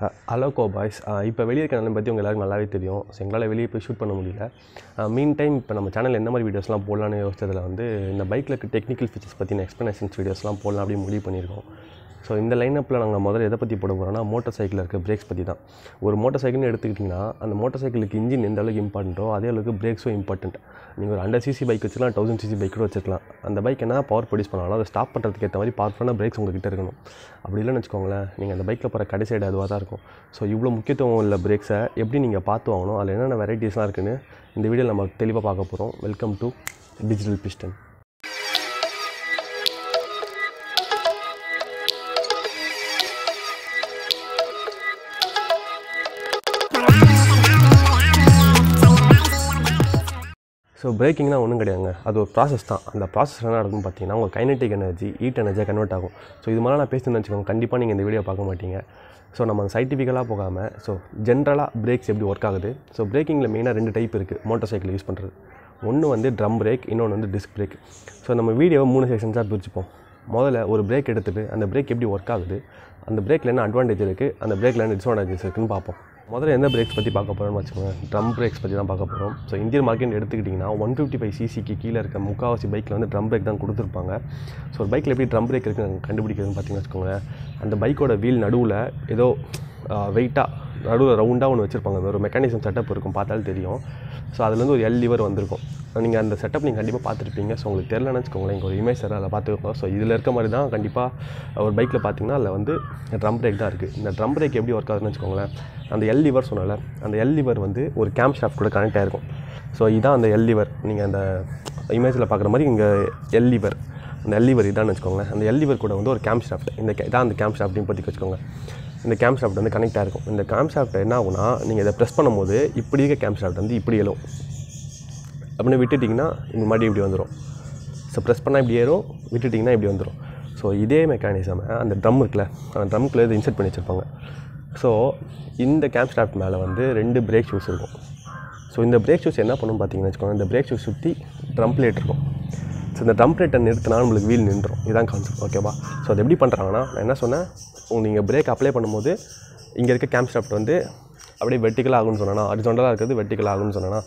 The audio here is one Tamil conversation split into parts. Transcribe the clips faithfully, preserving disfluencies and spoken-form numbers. Hello boys, now we will shoot the meantime, we will channel videos on the bike technical features and explanations videos. So, in the lineup, we will put a motorcycle brakes. If you motorcycle, the motorcycle engine is important, the brakes are important. If you have a one hundred c c bike, one thousand c c bike, and the bike is power produced, the stop the powerful brakes. If you have a bike, you can use the bike. So, you can use the brakes, you can use the varieties. In this video, we will see. Welcome to Digital Piston. So braking is a process. The process is kinetic energy, heat energy. So this I பேசணும் நினைச்சீங்க இந்த வீடியோ பார்க்க மாட்டீங்க. So நம்ம சயின்டிஃபிக்கலா போகாம so ஜெனரலா பிரேக்ஸ் எப்படி வர்க் ஆகுது. So பிரேக்கிங்ல மெயினா ரெண்டு டைப் இருக்கு மோட்டார்சைக்கிள் யூஸ் பண்றது. ஒன்னு வந்து ட்ரம் பிரேக், இன்னொன்னு வந்து டிஸ்க் பிரேக். So நம்ம வீடியோவை மூணு செக்ஷன்ஸா பிரிச்சுப்போம். முதல்ல ஒரு பிரேக் எடுத்துட்டு அந்த பிரேக் எப்படி வர்க் ஆகுது, அந்த பிரேக்ல என்ன அட்வான்டேஜ் இருக்கு, அந்த பிரேக்ல என்ன டிஸ்அட்வான்டேஜ் இருக்குன்னு பார்ப்போம். முதல்ல என்ன பிரேக்ஸ் பத்தி பார்க்க போறோம்னு வச்சுக்கோங்க, ட்ரம் பிரேக்ஸ் பத்தி தான் பார்க்க போறோம். சோ இந்தியன் மார்க்கெட் எடுத்துக்கிட்டீங்கன்னா one fifty-five c c க்கு கீழ இருக்க முக்காவாசி பைக்ல வந்து ட்ரம் பிரேக் தான் கொடுத்திருப்பாங்க. சோ ஒரு பைக்ல எப்படி ட்ரம் பிரேக் இருக்குன்னு கண்டுபிடிக்கிறதுன்னு பார்த்தீங்கன்னா வச்சுக்கோங்க, அந்த பைக்கோட வீல் நடுவுல ஏதோ வெயிட்டா நடுவுல ரவுண்டா ஒன்னு வச்சிருப்பாங்க, ஒரு மெக்கானிசம் செட்டப் இருக்கும், பார்த்தாலே தெரியும். சோ அதுல இருந்து ஒரு L லிவர் வந்திருக்கும், நீங்க அந்த செட்டப் நீங்க கண்டிப்பா பார்த்திருப்பீங்க. சோ உங்களுக்கு தெரியலன்னு வச்சுக்கோங்களேன், இங்க ஒரு இமேஜ் தரேன், அதை பார்த்துக்கோங்க. சோ இதுல இருக்க மாதிரி தான் கண்டிப்பா ஒரு பைக்ல பார்த்தீங்கன்னா அதுல வந்து ட்ரம் பிரேக் தான் இருக்கு. இந்த ட்ரம் பிரேக் எப்படி வர்க் ஆகுதுன்னு வச்சுக்கோங்களேன், அந்த L lever சொன்னல, அந்த L lever வந்து ஒரு கேம் ஷாஃப்ட் கூட கனெக்ட் ஆயிருக்கும். சோ இதான் அந்த L lever, நீங்க அந்த இமேஜ்ல பார்க்குற மாதிரி இங்க L lever, அந்த L lever இதான்னு வச்சுக்கோங்க. அந்த L lever கூட வந்து ஒரு கேம் ஷாஃப்ட், இந்த இதான் அந்த கேம் ஷாஃப்ட்டையும் பத்தி வச்சுக்கோங்க. இந்த கேம் ஷாஃப்ட் வந்து கனெக்ட் ஆயிருக்கும். இந்த கேம் ஷாஃப்ட் என்ன ஆகும்னா, நீங்க இத பிரஸ் பண்ணும்போது இப்படி இருக்க கேம் ஷாஃப்ட் வந்து இப்படி ஏறும். அப்படியே விட்டுட்டீங்கன்னா இந்த மாதிரி இப்படி வந்துரும். சோ பிரஸ் பண்ணா இப்படி ஏறும், விட்டுட்டீங்கன்னா இப்படி வந்துரும். சோ இதே மெக்கானிசம் அந்த ட்ரம் இருக்குல, அந்த ட்ரம்க்குள்ள இத இன்செர்ட் பண்ணி வச்சிருப்பாங்க. சோ இந்த கேம் ஷாஃப்ட் மேல வந்து ரெண்டு பிரேக் ஷூஸ் இருக்கும். சோ இந்த பிரேக் ஷூஸ் என்ன பண்ணும் பாத்தீங்கன்னா வெச்சுக்கோங்க, இந்த பிரேக் ஷூஸ் சுத்தி ட்ரம் பிளேட் இருக்கும். சோ இந்த ட்ரம் பிளேட்டை நிறுத்தினா உங்களுக்கு வீல் நின்றும். இதான் கான்செப்ட், ஓகேவா? சோ அது எப்படி பண்றாங்கன்னா, நான் என்ன சொன்னேன், நீங்க பிரேக் அப்ளை பண்ணும்போது இங்க இருக்க கேம் ஷாஃப்ட் வந்து அப்படியே வெர்டிகலா ஆகும்னு சொன்னானா, ஹாரிசான்டலா இருக்குது வெர்டிகலா ஆகும்னு சொன்னானா.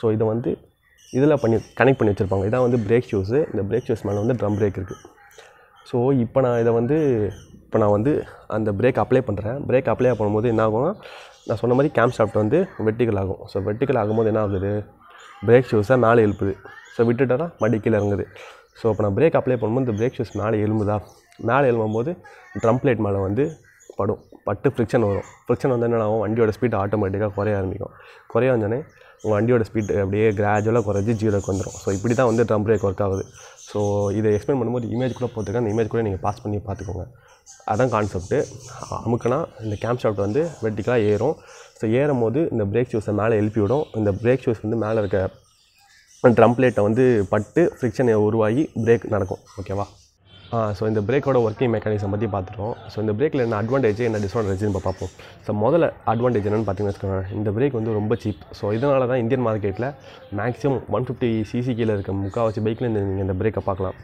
சோ இத வந்து இதல பண்ணி கனெக்ட் பண்ணி வச்சிருப்பாங்க. இதான் வந்து பிரேக் ஷூஸ். இந்த பிரேக் ஷூஸ் மேல வந்து ட்ரம் பிரேக் இருக்கு. சோ இப்போ நான் இத வந்து இப்போ நான் வந்து அந்த பிரேக் அப்ளை பண்ணுறேன். பிரேக் அப்ளை பண்ணும்போது என்ன ஆகும்னா, நான் சொன்ன மாதிரி கேம் ஷாஃப்ட் வந்து வெர்டிகல் ஆகும். ஸோ வெர்டிகல் ஆகும்போது என்ன ஆகுது, பிரேக் ஷூஸை மேலே எழுப்புது. ஸோ விட்டுட்டா மடி கீழே இறங்குது. ஸோ இப்போ நான் பிரேக் அப்ளை பண்ணும்போது இந்த பிரேக் ஷூஸ் மேலே எழும்புதா, மேலே எழும்பும்போது ட்ரம் பிளேட் மேலே வந்து படும், பட்டு ஃப்ரிக்ஷன் வரும். ஃப்ரிக்ஷன் வந்து என்ன ஆகும், வண்டியோட ஸ்பீட் ஆட்டோமேட்டிக்காக குறைய ஆரம்பிக்கும். குறைய வந்தோடனே உங்கள் வண்டியோட ஸ்பீட் அப்படியே கிராஜுவலாக குறைஞ்சி ஜீரோக்கு வந்துடும். ஸோ இப்படி தான் வந்து ட்ரம் பிரேக் ஒர்க் ஆகுது. ஸோ இதை எக்ஸ்பிளைன் பண்ணும்போது இமேஜ் கூட போட்டுருக்கேன், அந்த இமேஜ் கூட நீங்கள் பாஸ் பண்ணி பார்த்துக்கோங்க. அதான் கான்செப்ட்டு. அமுக்குனா இந்த கேம் ஷாஃப்ட் வந்து வெர்டிகலாக ஏறும். ஸோ ஏறும் போது இந்த பிரேக் ஷூஸை மேலே எழுப்பி விடும். இந்த பிரேக் ஷூஸ் வந்து மேலே இருக்க ட்ரம் பிளேட்டை வந்து பட்டு ஃப்ரிக்ஷனை உருவாகி பிரேக் நடக்கும், ஓகேவா? ஆ ஸோ இந்த பிரேக்கோட ஒர்க்கிங் மெக்கானிசம் பற்றி பார்த்துட்டோம். ஸோ இந்த பிரேக்கில் என்ன அட்வான்டேஜ் என்ன டிஸ்அட்வான்டேஜ்னு இப்போ பார்ப்போம். ஸோ முதல்ல அட்வான்டேஜ் என்னென்னு பார்த்தீங்கன்னா வச்சுக்கோங்க, இந்த பிரேக் வந்து ரொம்ப சீப். ஸோ இதனால தான் இந்தியன் மார்க்கெட்டில் மேக்ஸிமம் ஒன் ஃபிஃப்டி சிசி கீழே இருக்க முக்காவாசி பைக்கில் நீங்கள் இந்த பிரேக்கை பார்க்கலாம்.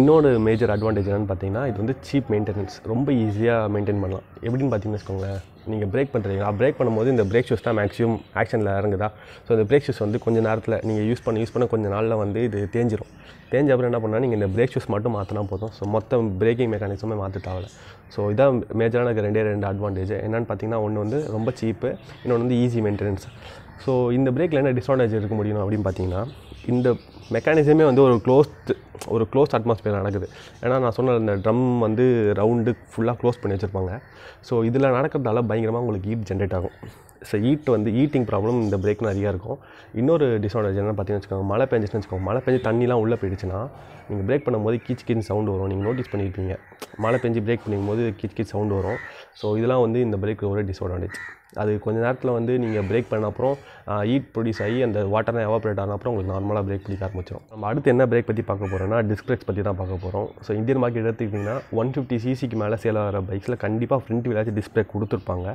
இன்னொரு மேஜர் அட்வான்டேஜ் என்னென்னு பார்த்தீங்கன்னா, இது வந்து சீப் மெயின்டெனன்ஸ், ரொம்ப ஈஸியாக மெயின்டைன் பண்ணலாம். எப்படின்னு பார்த்தீங்கன்னா வச்சுக்கோங்களேன், நீங்கள் பிரேக் பண்ணுறீங்களா, பிரேக் பண்ணும்போது இந்த பிரேக் ஷூஸ் தான் மேக்ஸிமம் ஆக்ஷனில் இறங்குதா. ஸோ இந்த பிரேக் ஷூஸ் வந்து கொஞ்சம் நேரத்தில் நீங்கள் யூஸ் பண்ண யூஸ் பண்ண கொஞ்சம் நாளில் வந்து இது தேஞ்சிரும். தேஞ்ச அப்புறம் என்ன பண்ணால் நீங்கள் இந்த பிரேக் ஷூஸ் மட்டும் மாற்றினா போதும். ஸோ மொத்தம் பிரேக்கிங் மெக்கானிசமே மாற்றிட்டாவில். ஸோ இதான் மேஜரான ரெண்டே ரெண்டு அட்வான்டேஜ் என்னென்னு பார்த்தீங்கன்னா, ஒன்று வந்து ரொம்ப சீப்பு, இன்னொன்று வந்து ஈஸி மெயின்டெனன்ஸ். ஸோ இந்த பிரேக்கில் என்ன டிஸ்அட்வான்டேஜ் இருக்க முடியும் அப்படின்னு பார்த்தீங்கன்னா, இந்த மெக்கானிசமே வந்து ஒரு க்ளோஸ்ட் ஒரு க்ளோஸ்ட் அட்மாஸ்பியர் நடக்குது. ஏன்னா நான் சொன்ன இந்த ட்ரம் வந்து ரவுண்டு ஃபுல்லாக க்ளோஸ் பண்ணி வச்சுருப்பாங்க. ஸோ இதில் நடக்கிறதால பயங்கரமாக உங்களுக்கு ஹீட் ஜென்ரேட் ஆகும். ஸோ ஹீட் வந்து ஹீட்டிங் ப்ராப்ளம் இந்த பிரேக்னா அதிகமாக இருக்கும். இன்னொரு டிஸ்அட்வான்டேஜ் என்னென்னு பார்த்தீங்கன்னு வச்சுக்கோங்க, மழை பெஞ்சிச்சுன்னு வச்சுக்கோங்க, மழை பெஞ்சு தண்ணிலாம் உள்ளே போயிடுச்சுன்னா நீங்கள் பிரேக் பண்ணும்போது கீச் கீச் சவுண்டு வரும். நீங்கள் நோட்டீஸ் பண்ணியிருப்பீங்க, மழை பெஞ்சு பிரேக் பண்ணும்போது கீச் கீச் சவுண்டு வரும். ஸோ இதெல்லாம் வந்து இந்த பிரேக் ஒரு டிஸ்அட்வான்டேஜ். அது கொஞ்சம் நேரத்தில் வந்து நீங்கள் பிரேக் பண்ண அப்புறம் ஹீட் ப்ரொடியூஸ் ஆகி அந்த வாட்டர்லாம் எவாப்ரேட் ஆன அப்புறம் உங்களுக்கு நார்மலாக பிரேக் பிடிக்க ஆரம்பிச்சிடும். நம்ம அடுத்து என்ன பிரேக் பற்றி பார்க்க போகிறோம்னா, டிஸ்க் பிரேக்ஸ் பற்றி தான் பார்க்க போகிறோம். ஸோ இந்தியன் மார்க்கெட் எடுத்துக்கிட்டிங்கன்னா ஒன் ஃபிஃப்டி சிசிக்கு மேலே சேல் ஆகிற பைக்ஸில் கண்டிப்பாக ஃப்ரண்ட் வீலாச்சும் டிஸ்க் பிரேக் கொடுத்துருப்பாங்க.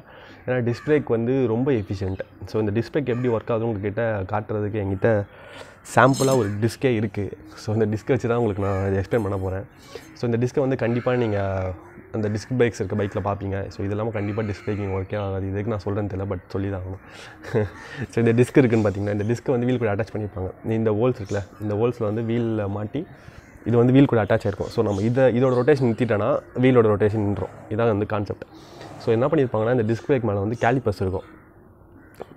ஏன்னா டிஸ்க் பிரேக் வந்து ரொம்ப எஃபிஷியன்ட். ஸோ இந்த டிஸ்க் பிரேக் எப்படி ஒர்க் ஆகுது உங்ககிட்ட காட்டுறதுக்கு என்கிட்ட சாம்பிளாக ஒரு டிஸ்கே இருக்குது. ஸோ இந்த டிஸ்க் வச்சு தான் உங்களுக்கு நான் எக்ஸ்பிளைன் பண்ண போகிறேன். ஸோ இந்த டிஸ்க்கை வந்து கண்டிப்பாக நீங்கள் அந்த டிஸ்க் பிரேக்ஸ் இருக்க பைக்கில் பார்ப்பீங்க. ஸோ இதெல்லாமல் கண்டிப்பாக டிஸ்க் பிரேக்கிங் ஒர்க்கே ஆகாது. இதுக்கு நான் சொல்கிறேன்னு தெரியல, பட் சொல்லி தான் ஆகணும். ஸோ இந்த டிஸ்க் இருக்குன்னு பார்த்தீங்கன்னா, இந்த டிஸ்க்கு வந்து வீல் கூட அட்டாச் பண்ணியிருப்பாங்க. இந்த ஹோல்ஸ் இருக்குல்ல, இந்த ஹோல்ஸில் வந்து வீலில் மாட்டி இது வந்து வீல் கூட அட்டாச் ஆகிருக்கும். ஸோ நம்ம இதை இதோட ரொட்டேஷன் நிறுத்திட்டோன்னா வீலோட ரொட்டேஷன் நின்றோம். இதான் வந்து கான்செப்ட். ஸோ என்ன பண்ணியிருப்பாங்கன்னா, இந்த டிஸ்க் பிரேக் மேலே வந்து கேலிப்பர்ஸ் இருக்கும்.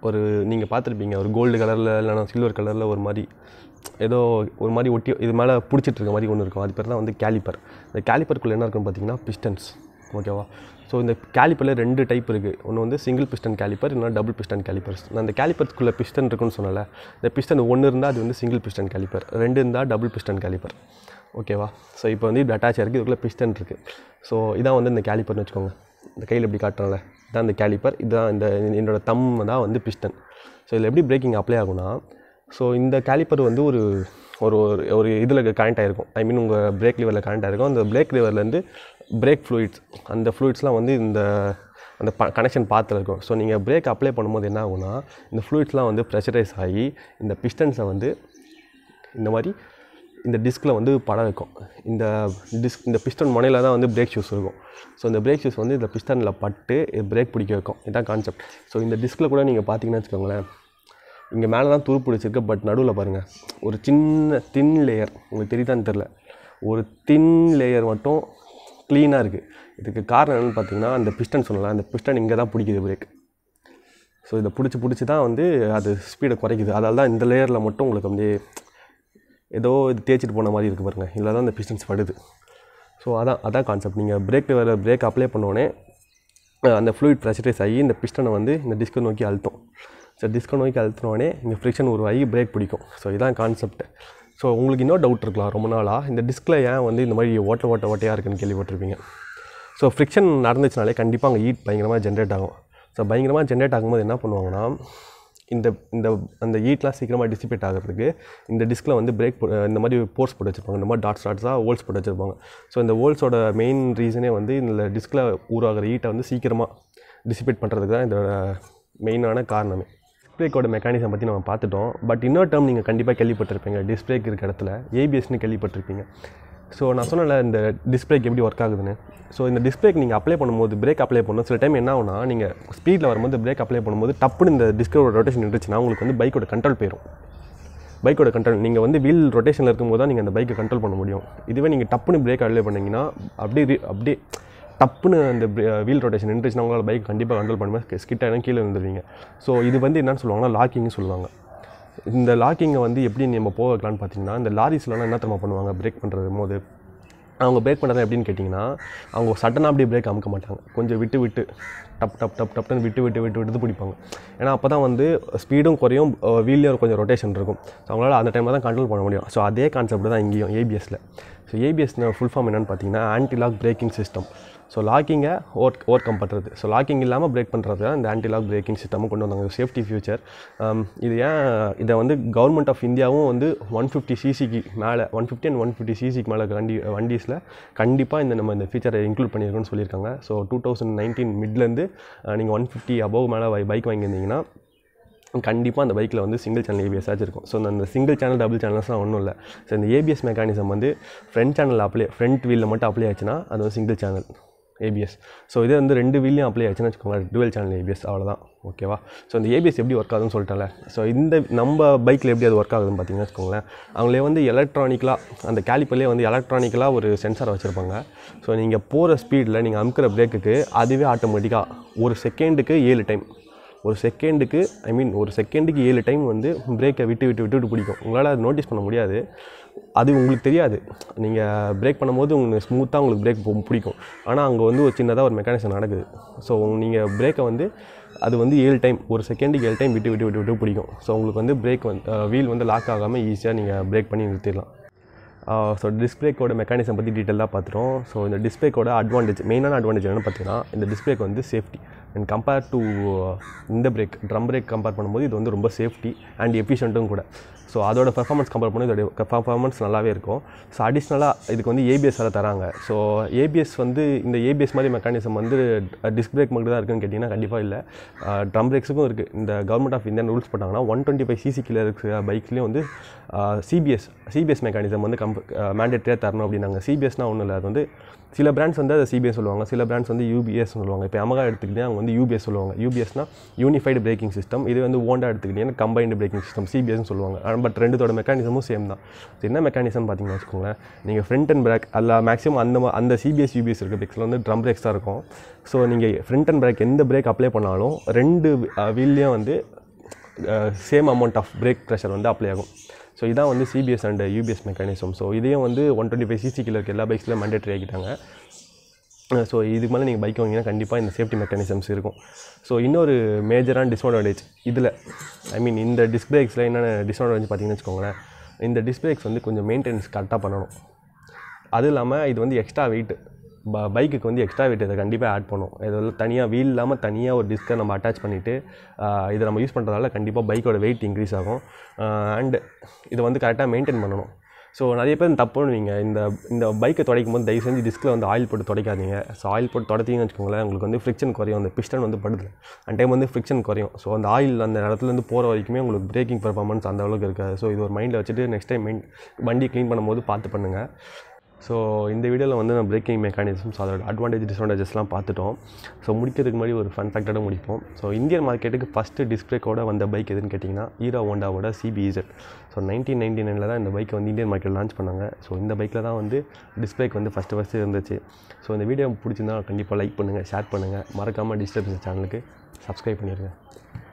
ஒரு நீங்கள் பார்த்துருப்பீங்க, ஒரு கோல்டு கலரில் இல்லைனா சில்வர் கலரில் ஒரு மாதிரி ஏதோ ஒரு மாதிரி ஒட்டி இது மேலே பிடிச்சிட்ருக்க மாதிரி ஒன்று இருக்கும். அது பேர் தான் வந்து கேலிப்பர். இந்த கேலிப்பருக்குள்ளே என்ன இருக்குன்னு பார்த்தீங்கன்னா பிஸ்டன்ஸ், ஓகேவா? ஸோ இந்த கேலிப்பரில் ரெண்டு டைப் இருக்குது. ஒன்று வந்து சிங்கிள் பிஸ்டன் கேலிப்பர், இல்லைனா டபுள் பிஸ்டன் கேலிப்பர்ஸ். நான் அந்த கேலிப்பர்க்குள்ளே பிஸ்டன் இருக்குன்னு சொன்னல, இந்த பிஸ்டன் ஒன்று இருந்தால் அது வந்து சிங்கிள் பிஸ்டன் கேலிப்பர், ரெண்டு இருந்தால் டபுள் பிஸ்டன் கேலிப்பர், ஓகேவா? ஸோ இப்போ வந்து இது அட்டாச் இருக்குது, இதுக்குள்ளே பிஸ்டன் இருக்குது. ஸோ இதான் வந்து இந்த கேலிப்பர்னு வச்சுக்கோங்க. இந்த கையில் இப்படி காட்டுறோம்ல, இதான் இந்த கேலிப்பர், இதுதான் இந்த என்னோடய தம் தான் வந்து பிஸ்டன். ஸோ இதில் எப்படி பிரேக்கிங் அப்ளை ஆகுனா, ஸோ இந்த கேலிப்பர் வந்து ஒரு ஒரு ஒரு இதில் கனெக்ட் ஆகிருக்கும். ஐ மீன் உங்கள் பிரேக் லிவரில் கனெக்ட் ஆகிருக்கும். அந்த பிரேக் லிவர்லேருந்து பிரேக் ஃப்ளூயிட்ஸ், அந்த ஃப்ளூயிட்ஸ்லாம் வந்து இந்த அந்த ப கனெக்ஷன் பார்த்துல இருக்கும். ஸோ நீங்கள் பிரேக் அப்ளை பண்ணும்போது என்ன ஆகுனா, இந்த ஃப்ளூயிட்ஸ்லாம் வந்து ப்ரெஷரைஸ் ஆகி இந்த பிஸ்டன்ஸை வந்து இந்த மாதிரி இந்த டிஸ்கில் வந்து படம் இருக்கும். இந்த டிஸ்க் இந்த பிஸ்டன் முனையில் தான் வந்து பிரேக் ஷூஸ் இருக்கும். ஸோ இந்த பிரேக் ஷூஸ் வந்து இந்த பிஸ்டனில் பட்டு பிரேக் பிடிக்க வைக்கும். இதுதான் கான்செப்ட். ஸோ இந்த டிஸ்கில் கூட நீங்கள் பார்த்தீங்கன்னா வச்சுக்கோங்களேன், இங்கே மேலே தான் துரு பிடிச்சிருக்கு, பட் நடுவில் பாருங்கள் ஒரு சின்ன தின் லேயர், உங்களுக்கு தெரியுதான்னு தெரில, ஒரு தின் லேயர் மட்டும் க்ளீனாக இருக்குது. இதுக்கு காரணம் என்னென்னு பார்த்தீங்கன்னா, அந்த பிஸ்டன் சொல்லலாம், அந்த பிஸ்டன் இங்கே தான் பிடிக்குது பிரேக். ஸோ இதை பிடிச்சி பிடிச்சி தான் வந்து அது ஸ்பீடை குறைக்குது. அதால் தான் இந்த லேயரில் மட்டும் உங்களுக்கு வந்து ஏதோ இது தேய்ச்சிட்டு போன மாதிரி இருக்குது பாருங்கள், இல்லை தான் அந்த பிஸ்டன்ஸ் படுது. ஸோ அதான் அதான் கான்செப்ட். நீங்கள் பிரேக் வேறு பிரேக் அப்ளை பண்ணோடனே அந்த ஃப்ளூயிட் ப்ரெஷரைஸ் ஆகி இந்த பிஸ்டனை வந்து இந்த டிஸ்கை நோக்கி அழுத்தும். ஸோ டிஸ்கை நோக்கி அழுத்தினோடனே இங்கே ஃப்ரிக்ஷன் உருவாகி பிரேக் பிடிக்கும். ஸோ இதான் கான்செப்ட். ஸோ உங்களுக்கு இன்னொரு டவுட் இருக்கலாம் ரொம்ப நாளாக, இந்த டிஸ்கில் ஏன் வந்து இந்த மாதிரி ஓட்ட ஓட்ட ஓட்டையாக இருக்குன்னு கேள்விப்பட்டிருப்பீங்க. ஸோ ஃப்ரிக்ஷன் நடந்துச்சுனாலே கண்டிப்பாக அங்கே ஹீட் பயங்கரமாக ஜென்ரேட் ஆகும். ஸோ பயங்கரமாக ஜென்ரேட் ஆகும்போது என்ன பண்ணுவாங்கன்னா, இந்த இந்த அந்த ஹீட்லாம் சீக்கிரமாக டிசிபேட் ஆகிறதுக்கு இந்த டிஸ்கில் வந்து பிரேக் இந்த மாதிரி போர்ஸ் போட்டு வச்சுருப்பாங்க. இந்த மாதிரி டாட்ஸ் டாட்ஸாக ஹோல்ஸ் போட்டு வச்சுருப்பாங்க. ஸோ இந்த ஹோல்ஸோட மெயின் ரீசனே வந்து இந்த டிஸ்கில் உருவாகிற ஹீட்டை வந்து சீக்கிரமாக டிசிபேட் பண்ணுறதுக்கு தான் இதோட மெயினான காரணமே. டிஸ்க் பிரேக்கோட மெக்கானிசம் பற்றி நம்ம பார்த்துட்டோம். பட் இன்னொரு டேர்ம் நீங்கள் கண்டிப்பாக கேள்விப்பட்டிருப்பீங்க, டிஸ்க் பிரேக் இருக்கிற இடத்துல ஏபிஎஸ்ன்னு கேள்விப்பட்டிருப்பீங்க. ஸோ நான் சொன்னல இந்த டிஸ்க் பிரேக் எப்படி ஒர்க் ஆகுதுன்னு. ஸோ இந்த டிஸ்க் பிரேக் நீங்கள் அப்ளை பண்ணும்போது பிரேக் அப்ளை பண்ணணும். சில டைம் என்ன ஆகுனா, நீங்கள் ஸ்பீடில் வரும்போது பிரேக் அப்ளை பண்ணும்போது டப்புன்னு இந்த டிஸ்கோட ரொட்டேஷன் இருந்துச்சுன்னா உங்களுக்கு வந்து பைக்கோட கண்ட்ரோல் போயிடும். பைக்கோட கண்ட்ரோல் நீங்கள் வந்து வீல் ரொட்டேஷனில் இருக்கும்போது தான் நீங்கள் அந்த பைக்கை கண்ட்ரோல் பண்ண முடியும். இதுவே நீங்கள் டப்புன்னு பிரேக் அப்ளை பண்ணிங்கன்னா அப்படியே அப்படியே டப்புன்னு அந்த வீல் ரொட்டேஷன் இருந்துச்சுன்னா உங்களால் பைக் கண்டிப்பாக கண்ட்ரோல் பண்ணும்போது ஸ்கிட்டாக கீழே இருந்துருவீங்க. ஸோ இது வந்து என்னென்னு சொல்லுவாங்கன்னா லாக்கிங்னு சொல்லுவாங்க. இந்த லாக்கிங்கை வந்து எப்படி நம்ம போக வைக்கலான்னு பார்த்தீங்கன்னா, இந்த லாரிஸ்லாம் என்ன திரும்ப பண்ணுவாங்க பிரேக் பண்ணுறது போது, அவங்க பிரேக் பண்ணுறது எப்படின்னு கேட்டிங்கன்னா, அவங்க சடனாக அப்படியே பிரேக் அமுக்க மாட்டாங்க. கொஞ்சம் விட்டு விட்டு டப் டப் டப் டப்னு விட்டு விட்டு விட்டு விட்டு பிடிப்பாங்க. ஏன்னா அப்போ தான் வந்து ஸ்பீடும் குறையும், வீல்லையும் கொஞ்சம் ரொட்டேஷன் இருக்கும். ஸோ அவங்களால் அந்த டைமில் தான் கண்ட்ரோல் பண்ண முடியும். ஸோ அதே கான்செப்ட் தான் இங்கேயும் ஏபிஎஸில். ஸோ ஏபிஎஸ் ஃபுல் ஃபார்ம் என்னென்னு பார்த்தீங்கன்னா anti lock braking system. So லாக்கிங்கை ஓவர் ஓவர் கம் பண்ணுறது. ஸோ லாக்கிங் இல்லாமல் பிரேக் பண்ணுறது தான் இந்த ஆன்டிலாக் பிரேக்கிங் சிஸ்டமும் கொண்டு வந்தாங்க. சேஃப்டி ஃபியூச்சர் இது. ஏன் இதை வந்து கவர்மெண்ட் ஆஃப் இந்தியாவும் வந்து ஒன் ஃபிஃப்டி சிசிக்கு மேலே one fifty and one fifty சிசிக்கு மேலே வண்டி வண்டிஸில் கண்டிப்பாக இந்த நம்ம இந்த ஃபீச்சரை இன்க்ளூட் பண்ணியிருக்கோன்னு சொல்லியிருக்காங்க. ஸோ டூ தௌசண்ட் நைன்டீன் மிட்லேருந்து நீங்கள் ஒன் ஃபிஃப்டி அபோவ் மேலே பைக் வாங்கியிருந்தீங்கன்னா கண்டிப்பாக அந்த பைக்கில் வந்து சிங்கிள் சேனல் ஏபிஎஸ் ஆகிருக்கும். ஸோ அந்த சிங்கிள் சேனல் டபுள் சேனல்ஸ்லாம் ஒன்றும் இல்லை. ஸோ இந்த ஏபிஎஸ் மெக்கானிசம் வந்து ஃப்ரண்ட் சேனல் அப்ளை ஃப்ரண்ட் வீலில் மட்டும் அப்ளை ஆச்சுன்னா அது வந்து சிங்கிள் சேனல் ஏபிஎஸ். ஸோ இதே வந்து ரெண்டு வீல்லையும் அப்ளை ஆச்சுன்னு வச்சுக்கோங்களேன் டுவல் சேனல் ஏபிஎஸ், அவ்வளோதான், ஓகேவா? ஸோ இந்த ஏபிஎஸ் எப்படி ஒர்க் ஆகுதுன்னு சொல்லிட்டால. ஸோ இந்த நம்ம பைக்கில் எப்படி அது ஒர்க் ஆகுதுன்னு பார்த்தீங்கன்னா வச்சுக்கோங்களேன், அவங்களே வந்து எலக்ட்ரானிக்கலாக அந்த கேலிப்பர்லேயே வந்து எலக்ட்ரானிக்கலாக ஒரு சென்சார் வச்சுருப்பாங்க. ஸோ நீங்கள் போகிற ஸ்பீடில் நீங்கள் அமுக்கிற பிரேக்குக்கு அதுவே ஆட்டோமேட்டிக்காக ஒரு செகண்டுக்கு ஏழு டைம் ஒரு செகண்டுக்கு ஐ மீன் ஒரு செகண்டுக்கு ஏழு டைம் வந்து பிரேக்கை விட்டு விட்டு விட்டு விட்டு பிடிக்கும். உங்களால் அது நோட்டீஸ் பண்ண முடியாது, அது உங்களுக்கு தெரியாது. நீங்கள் பிரேக் பண்ணும்போது உங்களுக்கு ஸ்மூத்தாக உங்களுக்கு பிரேக் பிடிக்கும். ஆனால் அங்கே வந்து ஒரு சின்னதாக ஒரு மெக்கானிசம் நடக்குது. ஸோ நீங்கள் பிரேக்கை வந்து அது வந்து ஏழு டைம் ஒரு செகண்டுக்கு ஏழு டைம் விட்டு விட்டு விட்டு விட்டு பிடிக்கும். ஸோ உங்களுக்கு வந்து பிரேக் வந்து வீல் வந்து லாக் ஆகாமல் ஈஸியாக நீங்கள் பிரேக் பண்ணி நிறுத்திடலாம். ஸோ டிஸ்க் பிரேக்கோட மெக்கானிசம் பற்றி டீட்டெயிலாக பார்த்துட்டோம். ஸோ இந்த டிஸ்க் பிரேக்கோட அட்வான்டேஜ் மெயினான அட்வான்டேஜ் என்னென்னு பார்த்தீங்கன்னா, இந்த டிஸ்க் பிரேக் வந்து சேஃப்டி அண்ட் கம்பேர் டு இந்த பிரேக் ட்ரம் பிரேக் கம்பேர் பண்ணும்போது இது வந்து ரொம்ப சேஃப்டி அண்ட் எஃபிஷியன்ட்டும் கூட. ஸோ அதோட பெர்ஃபார்மன்ஸ் கம்பேர் பண்ணி இதோட பெர்ஃபார்மன்ஸ் நல்லாவே இருக்கும். ஸோ அடிஷ்னலாக இதுக்கு வந்து ஏபிஎஸ் வேறு தராங்க. ஸோ ஏபிஎஸ் வந்து இந்த ஏபிஎஸ் மாதிரி மெக்கானிசம் வந்து டிஸ்க் பிரேக் மட்டும் தான் இருக்குன்னு கேட்டிங்கன்னா கண்டிப்பாக இல்லை, ட்ரம் பிரேக்ஸுக்கும் இருக்குது. இந்த கவர்மெண்ட் ஆஃப் இந்தியா ரூல்ஸ் போட்டாங்கன்னா ஒன் டுவெண்ட்டி ஃபைவ் சிசி கீழே இருக்கிற பைக்லேயும் வந்து சிபிஎஸ் சிபிஎஸ் மெக்கானிசம் வந்து கம் மேண்டேட்ரியாக தரணும் அப்படின்னாங்க. சிபிஎஸ்னால் ஒன்றும் இல்லை, அது வந்து சில brands வந்து அது C B S சொல்லுவாங்க, சில brands வந்து U B S சொல்லுவாங்க. இப்போ Yamaha எடுத்துக்கிட்டீங்க அவங்க வந்து U B S சொல்லுவாங்க. U B Sனா Unified Braking System. இது வந்து Honda எடுத்துக்கிட்டீங்க Combined Braking System C B S னு சொல்லுவாங்க. பட் ரெண்டுதோட மெக்கானிசமும் சேம் தான். சோ என்ன மெக்கானிசம் பாத்தீங்கன்னா வெச்சுக்கோங்க, நீங்க front and back அல்ல மேக்ஸिमम அந்த அந்த C B S U B S இருக்க brakesல வந்து drum brakes தான் இருக்கும். சோ நீங்க front and back எந்த brake அப்ளை பண்ணாலும் ரெண்டு wheelலயே வந்து same amount of brake pressure வந்து அப்ளை ஆகும். So this is the C B S and U B S mechanism. So this is one twenty-five C C killer kella bikes la mandatory aagitaanga. So idhukku mela neenga bike vaangina kandipa indha safety mechanisms irukum. So innoru major and disadvantage idhila I mean in the disc brakes la enna disadvantage pathina vechukonga, in the disc brakes vandu konja maintenance correct ah pananum. Adu illama idu vandu extra weight bike ku vandu extra weight edha kandipa add pannom. Idhella thaniya wheel illama thaniya or disk ah nam attach pannite idha nam use pandradala kandipa bike oda weight increase aagum. And இது வந்து கரெக்ட்டா மெயின்टेन பண்ணனும். சோ நிறைய பேர் தப்பு பண்ணுவீங்க, இந்த இந்த பைக்கை துடைக்கும்போது தயவு செஞ்சு டிஸ்க்ல வந்து ஆயில் போட்டு துடைக்காதீங்க. சோ ஆயில் போட்டு துடைத்தீங்கன்னு வெச்சுக்கோங்களே உங்களுக்கு வந்து ஃபிரிக்ஷன் குறையும், அந்த பிஸ்டன் வந்து படுது. அந்த டைம் வந்து ஃபிரிக்ஷன் குறையும். சோ அந்த ஆயில் அந்த இடத்துல இருந்து போற வரைக்கும் உங்களுக்கு பிரேக்கிங் பெர்ஃபார்மன்ஸ் அந்த அளவுக்கு இருக்காது. சோ இது ஒரு மைண்ட்ல வச்சிட்டு நெக்ஸ்ட் டைம் வண்டி க்ளீன் பண்ணும்போது பார்த்து பண்ணுங்க. சோ இந்த வீடியோல வந்து நம்ம பிரேக்கிங் மெக்கானிசம்ஸ் அதோட அட்வான்டேஜ் டிஸ்அட்வான்டேஜஸ்லாம் பார்த்துட்டோம். சோ முடிக்கிறதுக்கு முன்னாடி ஒரு ஃபன் ஃபேக்டோட முடிப்போம். சோ இந்தியன் மார்க்கெட்டுக்கு ஃபர்ஸ்ட் டிஸ்க் பிரேக்கோட வந்த பைக் எதுன்னு கேட்டிங்கன்னா ஹீரோ ஹோண்டாவோட C B Z. So nineteen ninety-nine ல தான் இந்த பைக் வந்து இந்தியன் மார்க்கெட்ல லான்ச் பண்ணாங்க. சோ இந்த பைக்ல தான் வந்து டிஸ்க் பிரேக் வந்து ஃபர்ஸ்ட் ஃபர்ஸ்ட் இருந்துச்சு. சோ இந்த வீடியோ பிடிச்சிருந்தா கண்டிப்பா லைக் பண்ணுங்க, ஷேர் பண்ணுங்க, மறக்காம டிஜிட்டல் பிஸ்டன் சேனலுக்கு சப்ஸ்கிரைப் பண்ணிருங்க.